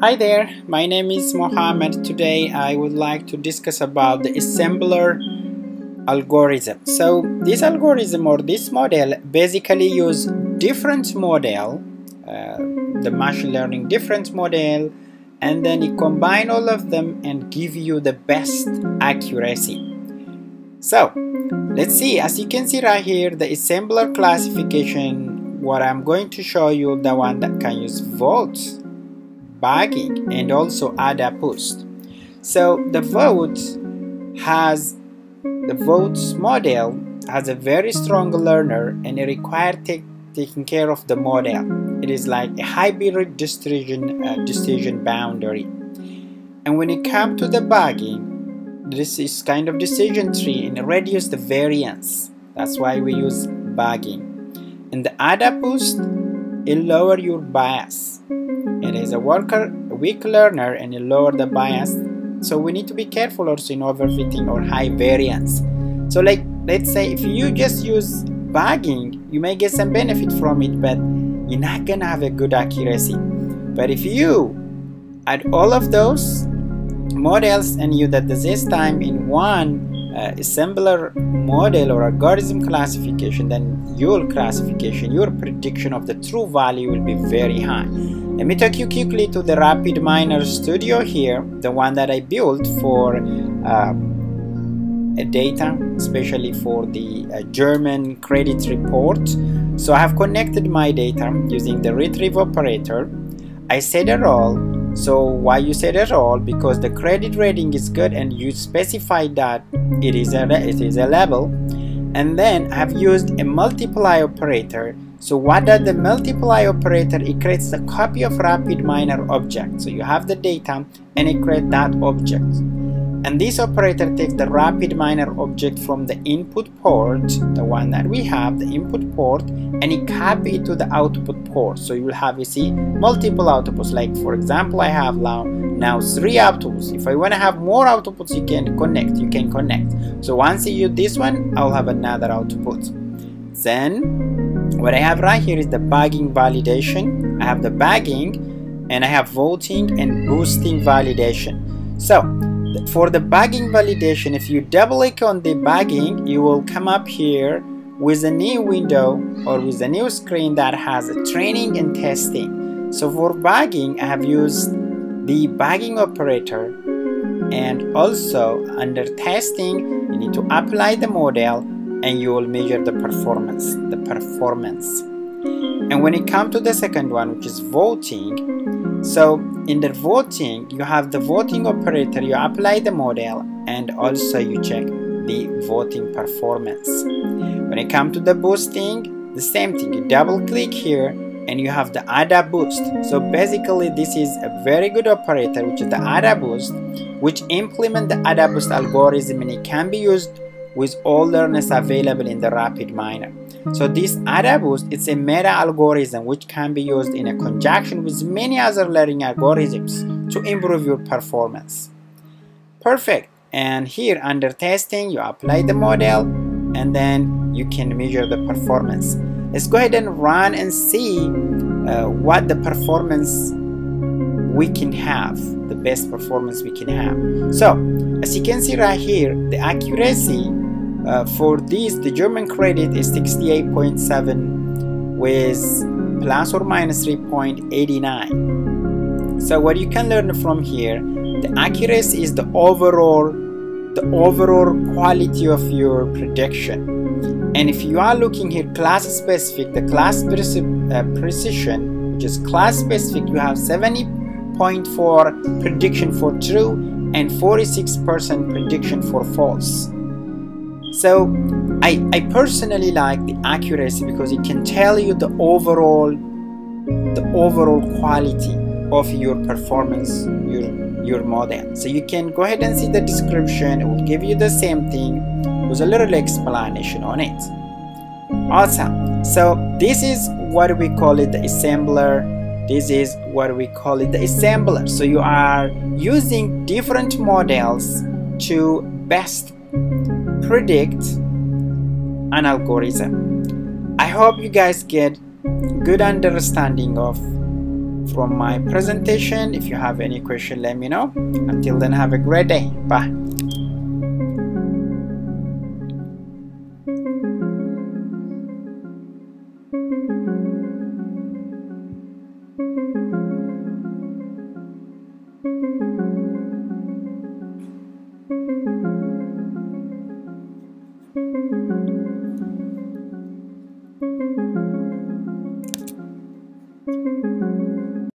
Hi there, my name is Mohammed. Today I would like to discuss about the assembler algorithm. So this algorithm or this model basically use different model, the machine learning different model, and then you combine all of them and give you the best accuracy. So let's see, as you can see right here, the assembler classification, what I'm going to show you, the one that can use votes, bagging, and also AdaBoost. So the votes model has a very strong learner and it requires taking care of the model. It is like a hybrid decision boundary. And when it comes to the bagging, this is kind of decision tree and reduce the variance. That's why we use bagging. And the AdaBoost, it lower your bias. It is a weak learner and it lower the bias. So we need to be careful also in overfitting or high variance. So like, let's say if you just use bagging, you may get some benefit from it, but you're not gonna have a good accuracy. But if you add all of those models and you that this time in one assembler model or algorithm classification, then your prediction of the true value will be very high. Let me take you quickly to the RapidMiner Studio here, the one that I built for data, especially for the German credit report. So I have connected my data using the retrieve operator. I set a role. So why you said it all? Because the credit rating is good and you specify that it is a level. And then I've used a multiply operator. So what does the multiply operator? It creates a copy of RapidMiner object. So you have the data and it creates that object. And this operator takes the RapidMiner object from the input port, the one that we have, the input port, and it copies it to the output port. So you will have, you see, multiple outputs. Like for example, I have now 3 outputs. If I want to have more outputs, you can connect. So once you use this one, I'll have another output. Then what I have right here is the bagging validation. I have the bagging and I have voting and boosting validation. So for the bagging validation, if you double click on the bagging, you will come up here with a new window or with a new screen that has a training and testing. So for bagging, I have used the bagging operator, and also under testing you need to apply the model and you will measure the performance. And when it comes to the second one, which is voting, so in the voting you have the voting operator, you apply the model and also you check the voting performance. When it comes to the boosting, the same thing, you double click here and you have the AdaBoost. So basically this is a very good operator, which is the AdaBoost, which implement the AdaBoost algorithm, and it can be used with all learners available in the RapidMiner. So this AdaBoost, it's a meta algorithm which can be used in a conjunction with many other learning algorithms to improve your performance. Perfect. And here under testing, you apply the model and then you can measure the performance. Let's go ahead and run and see what the performance we can have, the best performance we can have. So as you can see right here, the accuracy for this, the German credit, is 68.7 with plus or minus 3.89. So what you can learn from here, the accuracy is the overall quality of your prediction. And if you are looking here class specific, the class precision, which is class specific, you have 70.4% prediction for true and 46% prediction for false. So I personally like the accuracy because it can tell you the overall quality of your performance, your model. So you can go ahead and see the description. It will give you the same thing with a little explanation on it. Awesome. So this is what we call it, the assembler. This is what we call it, the assembler. So you are using different models to best predict an algorithm. I hope you guys get good understanding of from my presentation. If you have any question, let me know. Until then, have a great day. Bye.